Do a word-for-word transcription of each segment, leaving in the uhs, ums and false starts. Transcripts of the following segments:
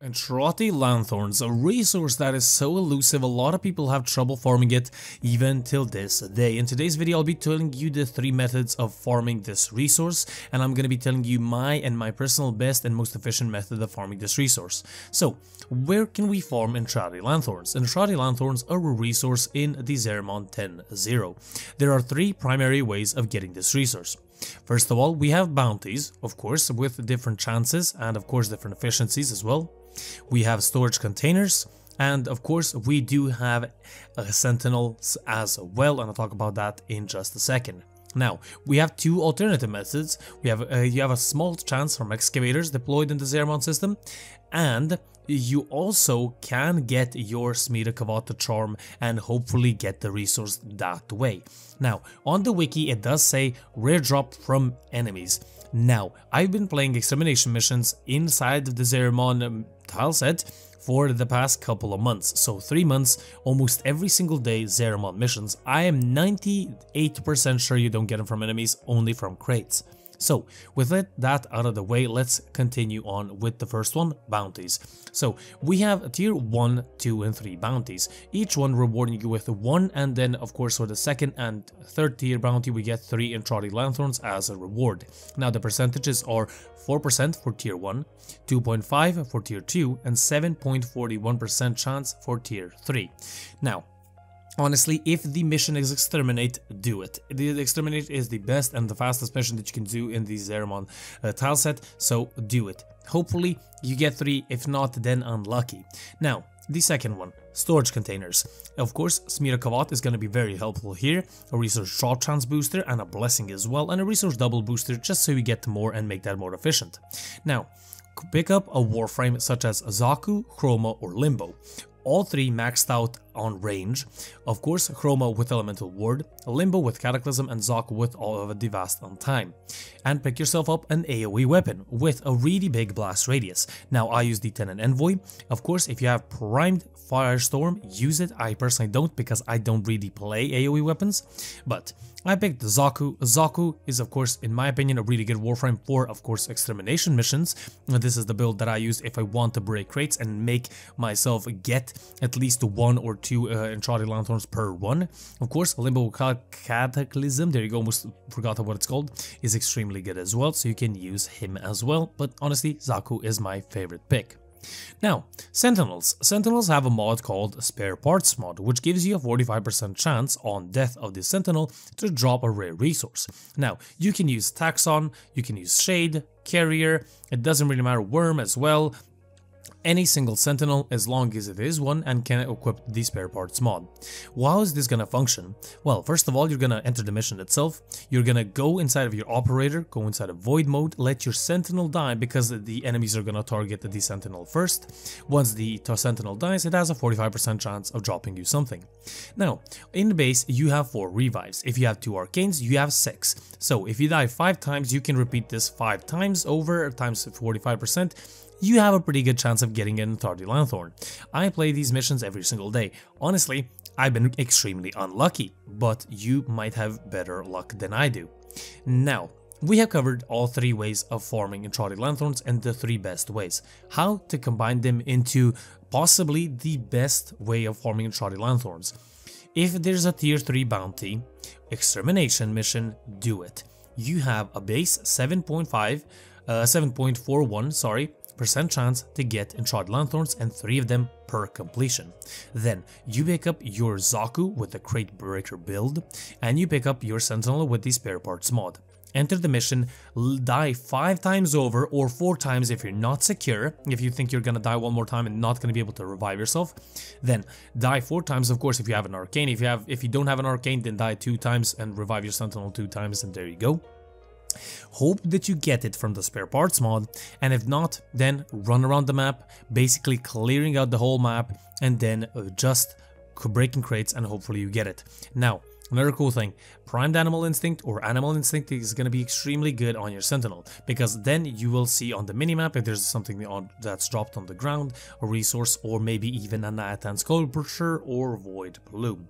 Entrati Lanthorns, a resource that is so elusive a lot of people have trouble farming it even till this day. In today's video I'll be telling you the three methods of farming this resource, and I'm gonna be telling you my and my personal best and most efficient method of farming this resource. So where can we farm Entrati Lanthorns? Entrati Lanthorns are a resource in the Zariman ten zero. There are three primary ways of getting this resource. First of all, we have bounties, of course, with different chances and of course different efficiencies as well. We have storage containers, and of course we do have a sentinels as well, and I'll talk about that in just a second. Now, we have two alternative methods. We have uh, you have a small chance from excavators deployed in the Zariman system, and you also can get your Smeeta Kavat to Charm and hopefully get the resource that way. Now, on the wiki it does say rare drop from enemies. Now, I've been playing extermination missions inside of the Zariman um, tile set for the past couple of months, so three months, almost every single day Zariman missions. I am ninety-eight percent sure you don't get them from enemies, only from crates. So with that out of the way, let's continue on with the first one, bounties. So we have tier one, two and three bounties, each one rewarding you with one, and then of course for the second and third tier bounty we get three Entrati Lanthorns as a reward. Now the percentages are four percent for tier one, two point five percent for tier two and seven point four one percent chance for tier three. Now, honestly, if the mission is exterminate, do it. The exterminate is the best and the fastest mission that you can do in the Zariman uh, tile set, so do it. Hopefully you get three, if not then unlucky. Now, the second one, storage containers. Of course, Smeeta Kavat is going to be very helpful here, a resource draw chance booster and a blessing as well, and a resource double booster just so you get more and make that more efficient. Now, pick up a Warframe such as Xaku, Chroma or Limbo. All three maxed out on range, of course Chroma with Elemental Ward, Limbo with Cataclysm and Xaku with all of the Vast on time. And pick yourself up an AoE weapon with a really big blast radius. Now I use the Tenet Envoy, of course if you have Primed Firestorm use it. I personally don't because I don't really play AoE weapons, but I picked Xaku. Xaku is of course in my opinion a really good Warframe for of course extermination missions. This is the build that I use if I want to break crates and make myself get at least one or two uh, Entrati Lanthorns per run. Of course, Limbo Cataclysm, there you go, almost forgot what it's called, is extremely good as well, so you can use him as well, but honestly, Xaku is my favorite pick. Now, Sentinels. Sentinels have a mod called Spare Parts mod, which gives you a forty-five percent chance on death of the Sentinel to drop a rare resource. Now, you can use Taxon, you can use Shade, Carrier, it doesn't really matter, Wyrm as well, any single Sentinel as long as it is one and can equip the Spare Parts mod. How is this gonna function? Well, first of all, you're gonna enter the mission itself, you're gonna go inside of your operator, go inside of void mode, let your Sentinel die because the enemies are gonna target the Sentinel first. Once the Sentinel dies, it has a forty-five percent chance of dropping you something. Now, in the base, you have four revives. If you have two arcanes, you have six. So if you die five times, you can repeat this five times over times forty-five percent. You have a pretty good chance of getting an Entrati Lanthorn. I play these missions every single day. Honestly, I've been extremely unlucky, but you might have better luck than I do. Now, we have covered all three ways of farming Entrati Lanthorns and the three best ways. How to combine them into possibly the best way of farming Entrati Lanthorns. If there's a tier three bounty, extermination mission, do it. You have a base seven point five, uh, seven point four one, sorry, percent chance to get Entrati Lanthorns and three of them per completion. Then you pick up your Xaku with the Crate Breaker build and you pick up your Sentinel with the Spare Parts mod. Enter the mission, die five times over or four times if you're not secure, if you think you're gonna die one more time and not gonna be able to revive yourself. Then die four times of course if you have an arcane. If you have if you don't have an arcane, then die two times and revive your Sentinel two times and there you go. Hope that you get it from the Spare Parts mod, and if not, then run around the map, basically clearing out the whole map and then just breaking crates and hopefully you get it. Now, another cool thing, Primed Animal Instinct or Animal Instinct is going to be extremely good on your Sentinel, because then you will see on the minimap if there's something on, that's dropped on the ground, a resource or maybe even an Athan's Coil brochure or Void Plume.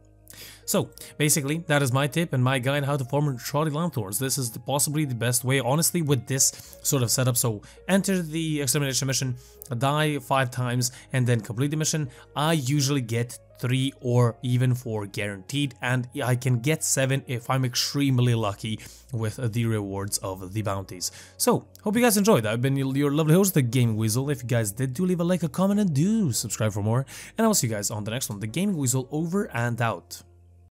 So basically that is my tip and my guide how to farm Entrati Lanthorns. This is the, possibly the best way honestly with this sort of setup. So enter the extermination mission, die five times and then complete the mission. I usually get three or even four guaranteed, and I can get seven if I'm extremely lucky with the rewards of the bounties. So hope you guys enjoyed. I've been your lovely host, The Gaming Weasel. If you guys did, do leave a like, a comment, and do subscribe for more, and I'll see you guys on the next one. The Gaming Weasel over and out.